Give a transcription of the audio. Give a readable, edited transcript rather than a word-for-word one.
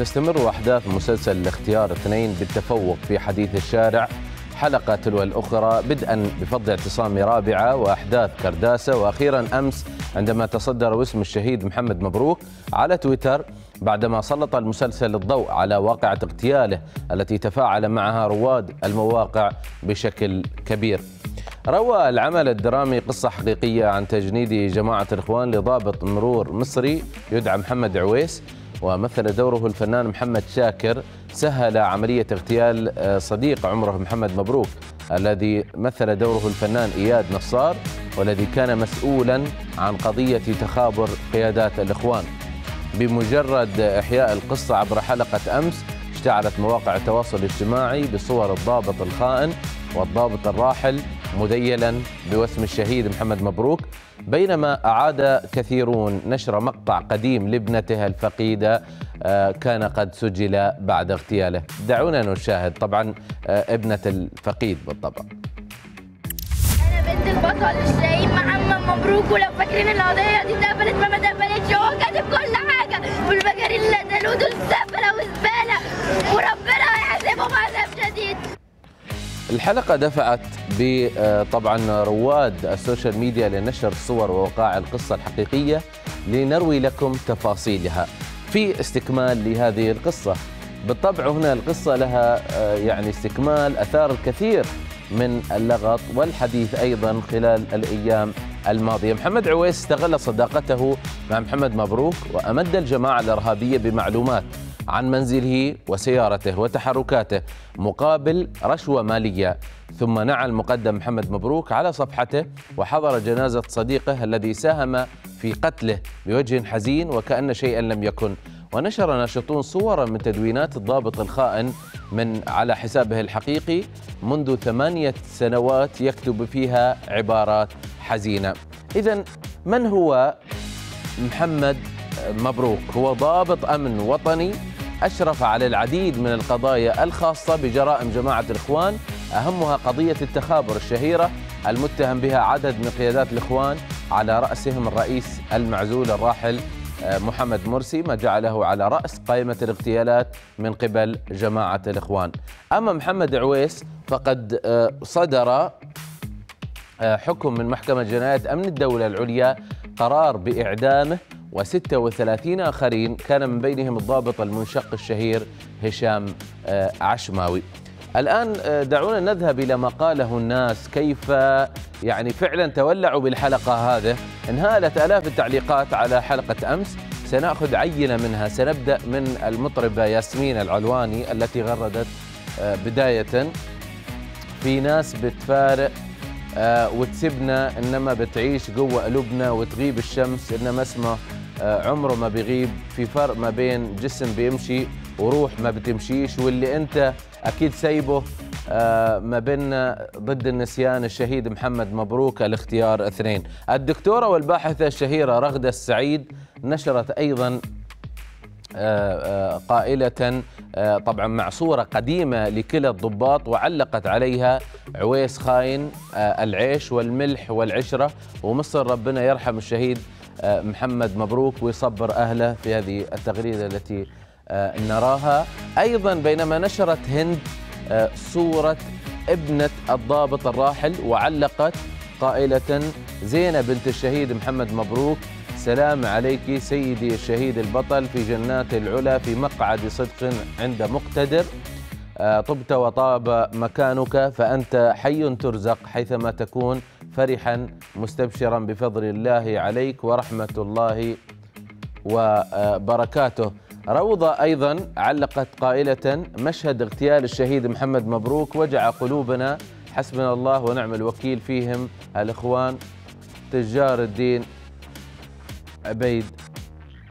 تستمر أحداث مسلسل الاختيار اثنين بالتفوق في حديث الشارع حلقة تلو الأخرى، بدءا بفض اعتصام رابعة وأحداث كرداسة، وأخيرا أمس عندما تصدر اسم الشهيد محمد مبروك على تويتر بعدما سلط المسلسل الضوء على واقعة اغتياله التي تفاعل معها رواد المواقع بشكل كبير. روى العمل الدرامي قصة حقيقية عن تجنيد جماعة الإخوان لضابط مرور مصري يدعى محمد عويس، ومثل دوره الفنان محمد شاكر سهل عملية اغتيال صديق عمره محمد مبروك الذي مثل دوره الفنان إياد نصار، والذي كان مسؤولا عن قضية تخابر قيادات الإخوان. بمجرد إحياء القصة عبر حلقة أمس اشتعلت مواقع التواصل الاجتماعي بصور الضابط الخائن والضابط الراحل مذيلا بوسم الشهيد محمد مبروك، بينما أعاد كثيرون نشر مقطع قديم لابنته الفقيدة كان قد سجل بعد اغتياله. دعونا نشاهد طبعا ابنة الفقيد بالطبع. أنا بنت البطل الشهيد محمد مبروك، ولو فاكرين القضية دي اتقفلت ما اتقفلتش، هو كاتب كل حاجة والبجاري اللي نزلوه دول سفلة وزبالة وربنا هيحاسبهم عذاب شديد. الحلقة دفعت طبعا رواد السوشيال ميديا لنشر صور ووقائع القصة الحقيقية لنروي لكم تفاصيلها في استكمال لهذه القصة. بالطبع هنا القصة لها يعني استكمال، أثار الكثير من اللغط والحديث أيضا خلال الأيام الماضية. محمد عويس استغل صداقته مع محمد مبروك وأمد الجماعة الإرهابية بمعلومات عن منزله وسيارته وتحركاته مقابل رشوة مالية، ثم نعى المقدم محمد مبروك على صفحته وحضر جنازة صديقه الذي ساهم في قتله بوجه حزين وكأن شيئا لم يكن. ونشر ناشطون صورا من تدوينات الضابط الخائن من على حسابه الحقيقي منذ 8 سنوات يكتب فيها عبارات حزينة. إذن من هو محمد مبروك؟ هو ضابط أمن وطني أشرف على العديد من القضايا الخاصة بجرائم جماعة الإخوان، أهمها قضية التخابر الشهيرة المتهم بها عدد من قيادات الإخوان على رأسهم الرئيس المعزول الراحل محمد مرسي، ما جعله على رأس قائمة الاغتيالات من قبل جماعة الإخوان. أما محمد عويس فقد صدر حكم من محكمة جنايات أمن الدولة العليا قرار بإعدامه و36 آخرين كان من بينهم الضابط المنشق الشهير هشام عشماوي. الآن دعونا نذهب إلى ما قاله الناس، كيف يعني فعلا تولعوا بالحلقة هذه. انهالت آلاف التعليقات على حلقة أمس، سنأخذ عينة منها. سنبدأ من المطربة ياسمين العلواني التي غردت بداية في ناس بتفارق وتسبنا إنما بتعيش جوه قلوبنا وتغيب الشمس، إنما اسمه عمره ما بيغيب، في فرق ما بين جسم بيمشي وروح ما بتمشيش، واللي أنت أكيد سايبه ما بيننا ضد النسيان الشهيد محمد مبروك الاختيار اثنين. الدكتورة والباحثة الشهيرة رغدة السعيد نشرت أيضا قائلة طبعا مع صورة قديمة لكلا الضباط وعلقت عليها عويس خاين العيش والملح والعشرة ومصر ربنا يرحم الشهيد محمد مبروك ويصبر أهله، في هذه التغريدة التي نراها. أيضا بينما نشرت هند صورة ابنة الضابط الراحل وعلقت قائلة زينة بنت الشهيد محمد مبروك سلام عليك سيدي الشهيد البطل في جنات العلا في مقعد صدق عند مقتدر، طبت وطاب مكانك فأنت حي ترزق حيثما تكون فرحا مستبشرا بفضل الله عليك ورحمة الله وبركاته. روضة أيضا علقت قائلة مشهد اغتيال الشهيد محمد مبروك وجع قلوبنا حسبنا الله ونعم الوكيل فيهم الإخوان تجار الدين عبيد